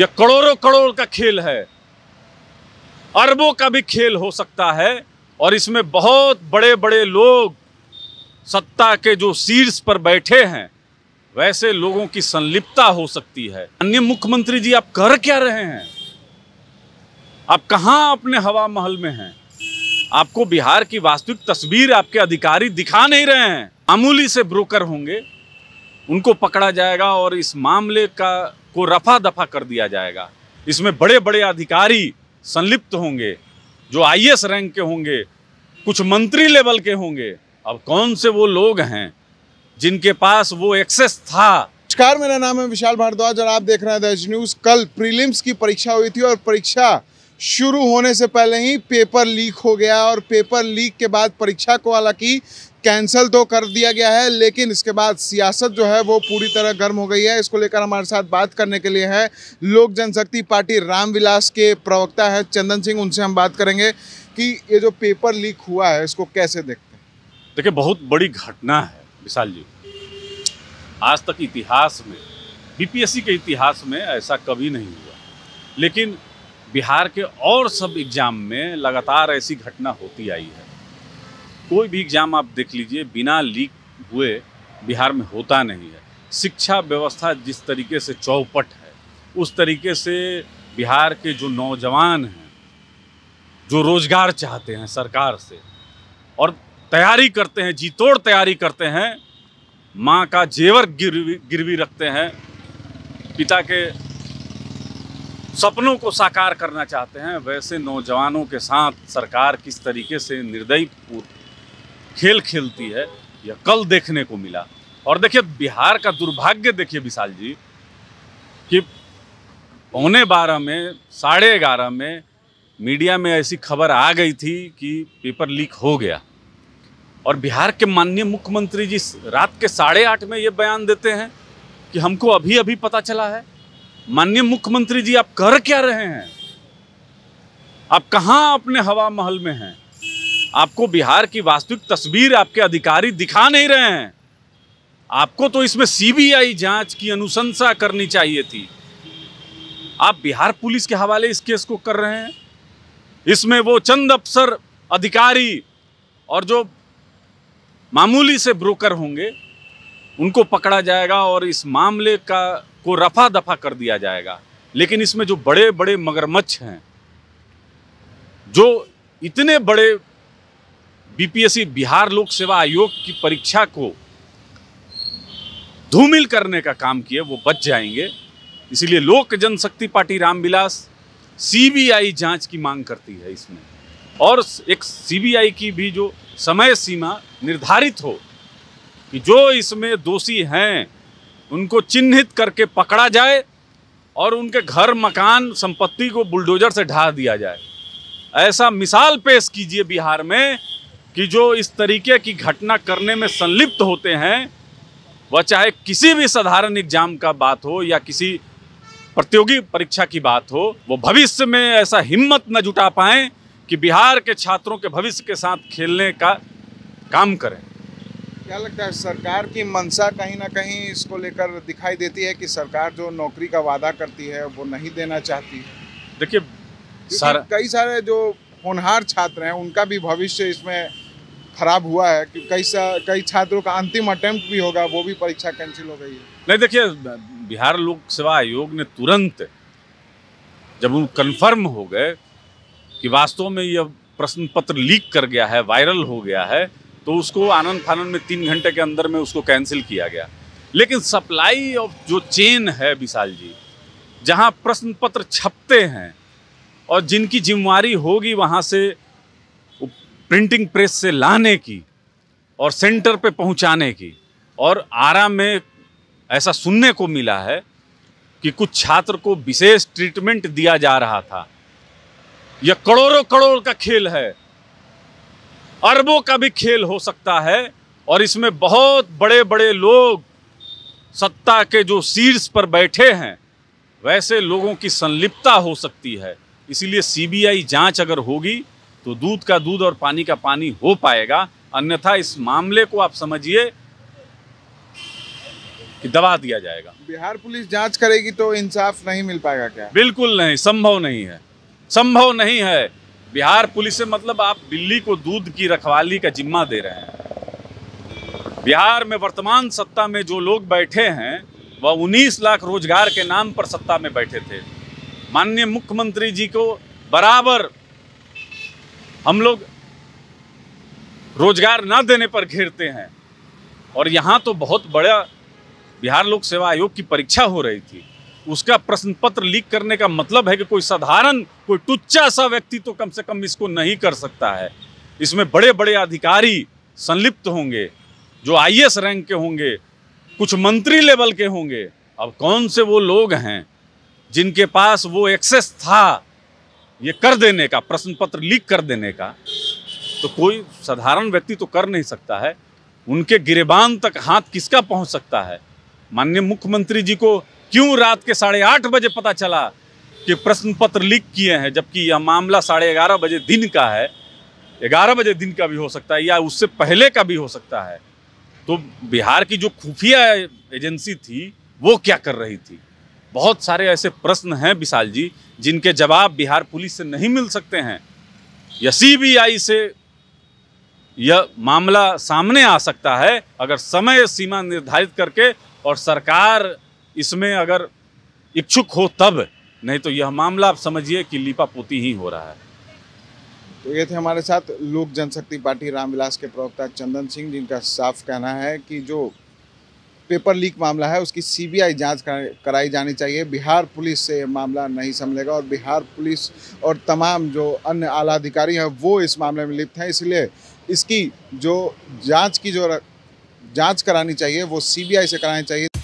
यह करोड़ों करोड़ का खेल है, अरबों का भी खेल हो सकता है। और इसमें बहुत बड़े बड़े लोग, सत्ता के जो शीर्ष पर बैठे हैं, वैसे लोगों की संलिप्तता हो सकती है। अन्य मुख्यमंत्री जी, आप कर क्या रहे हैं? आप कहाँ अपने हवा महल में हैं? आपको बिहार की वास्तविक तस्वीर आपके अधिकारी दिखा नहीं रहे हैं। मामूली से ब्रोकर होंगे, उनको पकड़ा जाएगा और इस मामले को रफा दफा कर दिया जाएगा। इसमें बड़े बड़े अधिकारी संलिप्त होंगे, जो आईएएस रैंक के होंगे, कुछ मंत्री लेवल के होंगे। अब कौन से वो लोग हैं जिनके पास वो एक्सेस था? नमस्कार, मेरा नाम है विशाल भारद्वाज और आप देख रहे हैं द एच न्यूज़। कल प्रीलिम्स की परीक्षा हुई थी और परीक्षा शुरू होने से पहले ही पेपर लीक हो गया और पेपर लीक के बाद परीक्षा को हालांकि कैंसिल तो कर दिया गया है, लेकिन इसके बाद सियासत जो है वो पूरी तरह गर्म हो गई है। इसको लेकर हमारे साथ बात करने के लिए है लोक जनशक्ति पार्टी रामविलास के प्रवक्ता है चंदन सिंह। उनसे हम बात करेंगे कि ये जो पेपर लीक हुआ है इसको कैसे देखते हैं। देखिए, बहुत बड़ी घटना है विशाल जी। आज तक इतिहास में, बीपीएससी के इतिहास में ऐसा कभी नहीं हुआ, लेकिन बिहार के और सब एग्ज़ाम में लगातार ऐसी घटना होती आई है। कोई भी एग्ज़ाम आप देख लीजिए, बिना लीक हुए बिहार में होता नहीं है। शिक्षा व्यवस्था जिस तरीके से चौपट है, उस तरीके से बिहार के जो नौजवान हैं, जो रोज़गार चाहते हैं सरकार से और तैयारी करते हैं, जी तोड़ तैयारी करते हैं, माँ का जेवर गिरवी रखते हैं, पिता के सपनों को साकार करना चाहते हैं, वैसे नौजवानों के साथ सरकार किस तरीके से निर्दयी खेल खेलती है, यह कल देखने को मिला। और देखिए, बिहार का दुर्भाग्य देखिए विशाल जी कि 11:15 में, 11:30 में मीडिया में ऐसी खबर आ गई थी कि पेपर लीक हो गया। और बिहार के माननीय मुख्यमंत्री जी रात के 8:30 में ये बयान देते हैं कि हमको अभी अभी पता चला है। माननीय मुख्यमंत्री जी, आप कर क्या रहे हैं? आप कहाँ अपने हवा महल में हैं? आपको बिहार की वास्तविक तस्वीर आपके अधिकारी दिखा नहीं रहे हैं। आपको तो इसमें सीबीआई जांच की अनुशंसा करनी चाहिए थी। आप बिहार पुलिस के हवाले इस केस को कर रहे हैं। इसमें वो चंद अफसर, अधिकारी और जो मामूली से ब्रोकर होंगे, उनको पकड़ा जाएगा और इस मामले को रफा दफा कर दिया जाएगा। लेकिन इसमें जो बड़े बड़े मगरमच्छ हैं, जो इतने बड़े बीपीएससी बिहार लोक सेवा आयोग की परीक्षा को धूमिल करने का काम किए, वो बच जाएंगे। इसीलिए लोक जनशक्ति पार्टी रामविलास सीबीआई जांच की मांग करती है इसमें, और एक सीबीआई की भी जो समय सीमा निर्धारित हो कि जो इसमें दोषी हैं उनको चिन्हित करके पकड़ा जाए और उनके घर, मकान, संपत्ति को बुलडोजर से ढा दिया जाए। ऐसा मिसाल पेश कीजिए बिहार में कि जो इस तरीके की घटना करने में संलिप्त होते हैं, वह चाहे किसी भी साधारण एग्जाम का बात हो या किसी प्रतियोगी परीक्षा की बात हो, वो भविष्य में ऐसा हिम्मत न जुटा पाएं कि बिहार के छात्रों के भविष्य के साथ खेलने का काम करें। क्या लगता है सरकार की मंशा कहीं ना कहीं इसको लेकर दिखाई देती है कि सरकार जो नौकरी का वादा करती है वो नहीं देना चाहती है? देखिए, कई सारे जो होनहार छात्र हैं उनका भी भविष्य इसमें खराब हुआ है कि कई छात्रों का अंतिम अटेम्प्ट भी होगा, वो भी परीक्षा कैंसिल हो गई है। नहीं देखिए, बिहार लोक सेवा आयोग ने तुरंत जब उन कन्फर्म हो गए कि वास्तव में यह प्रश्न पत्र लीक कर गया है, वायरल हो गया है, तो उसको आनन फानन में 3 घंटे के अंदर में उसको कैंसिल किया गया। लेकिन सप्लाई ऑफ जो चेन है विशाल जी, जहाँ प्रश्न पत्र छपते हैं और जिनकी जिम्मेवारी होगी वहाँ से प्रिंटिंग प्रेस से लाने की और सेंटर पे पहुँचाने की, और आरा में ऐसा सुनने को मिला है कि कुछ छात्र को विशेष ट्रीटमेंट दिया जा रहा था। यह करोड़ों करोड़ का खेल है, अरबों का भी खेल हो सकता है। और इसमें बहुत बड़े बड़े लोग, सत्ता के जो शीर्ष पर बैठे हैं, वैसे लोगों की संलिप्तता हो सकती है। इसीलिए सीबीआई जांच अगर होगी तो दूध का दूध और पानी का पानी हो पाएगा। अन्यथा इस मामले को आप समझिए कि दबा दिया जाएगा। बिहार पुलिस जांच करेगी तो इंसाफ नहीं मिल पाएगा क्या? बिल्कुल नहीं, संभव नहीं है, संभव नहीं है। बिहार पुलिस से मतलब आप दिल्ली को दूध की रखवाली का जिम्मा दे रहे हैं। बिहार में वर्तमान सत्ता में जो लोग बैठे हैं वह 19 लाख रोजगार के नाम पर सत्ता में बैठे थे। माननीय मुख्यमंत्री जी को बराबर हम लोग रोजगार ना देने पर घेरते हैं और यहाँ तो बहुत बड़ा बिहार लोक सेवा आयोग की परीक्षा हो रही थी, उसका प्रश्न पत्र लीक करने का मतलब है कि कोई साधारण, कोई टुच्चा सा व्यक्ति तो कम से कम इसको नहीं कर सकता है। इसमें बड़े बड़े अधिकारी संलिप्त होंगे जो आईएएस रैंक के होंगे, कुछ मंत्री लेवल के होंगे। अब कौन से वो लोग हैं जिनके पास वो एक्सेस था ये कर देने का, प्रश्न पत्र लीक कर देने का? तो कोई साधारण व्यक्ति तो कर नहीं सकता है। उनके गिरेबान तक हाथ किसका पहुंच सकता है? माननीय मुख्यमंत्री जी को क्यों रात के 8:30 बजे पता चला कि प्रश्न पत्र लीक किए हैं, जबकि यह मामला 11:30 बजे दिन का है, 11 बजे दिन का भी हो सकता है या उससे पहले का भी हो सकता है। तो बिहार की जो खुफिया एजेंसी थी वो क्या कर रही थी? बहुत सारे ऐसे प्रश्न हैं विशाल जी जिनके जवाब बिहार पुलिस से नहीं मिल सकते हैं या सीबीआई से यह मामला सामने आ सकता है अगर समय सीमा निर्धारित करके और सरकार इसमें अगर इच्छुक हो तब, नहीं तो यह मामला आप समझिए कि लीपापोती ही हो रहा है। तो ये थे हमारे साथ लोक जनशक्ति पार्टी रामविलास के प्रवक्ता चंदन सिंह, जिनका साफ कहना है कि जो पेपर लीक मामला है उसकी सीबीआई जांच कराई जानी चाहिए। बिहार पुलिस से ये मामला नहीं संभलेगा और बिहार पुलिस और तमाम जो अन्य आला अधिकारी हैं वो इस मामले में लिप्त हैं, इसलिए इसकी जो जाँच करानी चाहिए वो सीबीआई से करानी चाहिए।